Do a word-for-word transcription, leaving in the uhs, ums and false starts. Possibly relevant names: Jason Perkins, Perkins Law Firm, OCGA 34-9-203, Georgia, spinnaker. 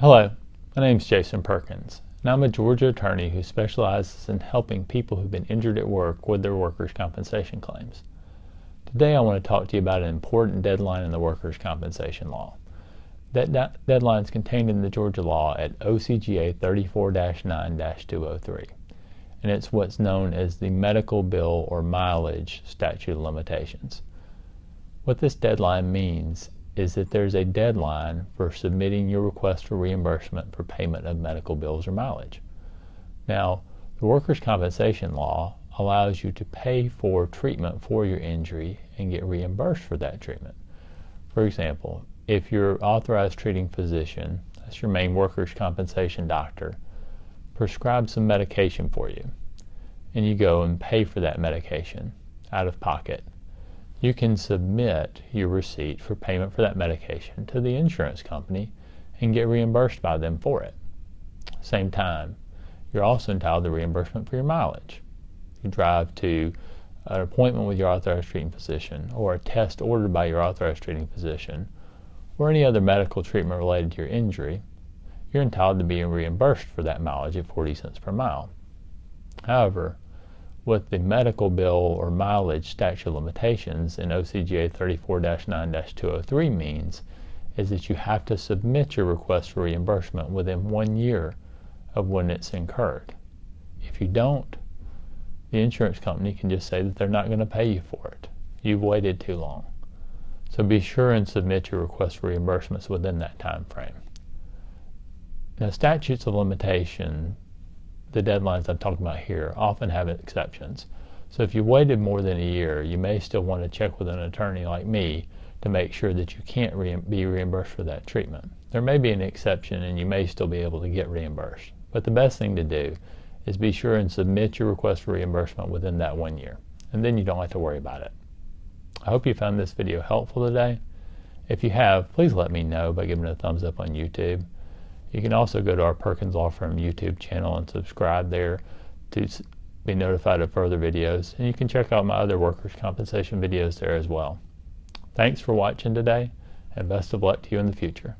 Hello, my name is Jason Perkins, and I'm a Georgia attorney who specializes in helping people who've been injured at work with their workers' compensation claims. Today I want to talk to you about an important deadline in the workers' compensation law. That de- deadline is contained in the Georgia law at O C G A thirty-four dash nine dash two oh three, and it's what's known as the medical bill or mileage statute of limitations. What this deadline means is that there's a deadline for submitting your request for reimbursement for payment of medical bills or mileage. Now, the workers' compensation law allows you to pay for treatment for your injury and get reimbursed for that treatment. For example, if your authorized treating physician, that's your main workers' compensation doctor, prescribes some medication for you, and you go and pay for that medication out of pocket, you can submit your receipt for payment for that medication to the insurance company and get reimbursed by them for it. Same time, you're also entitled to reimbursement for your mileage. You drive to an appointment with your authorized treating physician, or a test ordered by your authorized treating physician, or any other medical treatment related to your injury, you're entitled to be reimbursed for that mileage at forty cents per mile. However, with the medical bill or mileage statute of limitations in O C G A thirty-four dash nine dash two oh three means is that you have to submit your request for reimbursement within one year of when it's incurred. If you don't, the insurance company can just say that they're not going to pay you for it. You've waited too long. So be sure and submit your request for reimbursements within that time frame. Now, statutes of limitation, the deadlines I'm talking about here, often have exceptions. So if you waited more than a year, you may still want to check with an attorney like me to make sure that you can't re- be reimbursed for that treatment. There may be an exception and you may still be able to get reimbursed. But the best thing to do is be sure and submit your request for reimbursement within that one year. And then you don't have to worry about it. I hope you found this video helpful today. If you have, please let me know by giving it a thumbs up on YouTube. You can also go to our Perkins Law Firm YouTube channel and subscribe there to be notified of further videos. And you can check out my other workers' compensation videos there as well. Thanks for watching today, and best of luck to you in the future.